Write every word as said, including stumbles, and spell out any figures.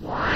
Wow.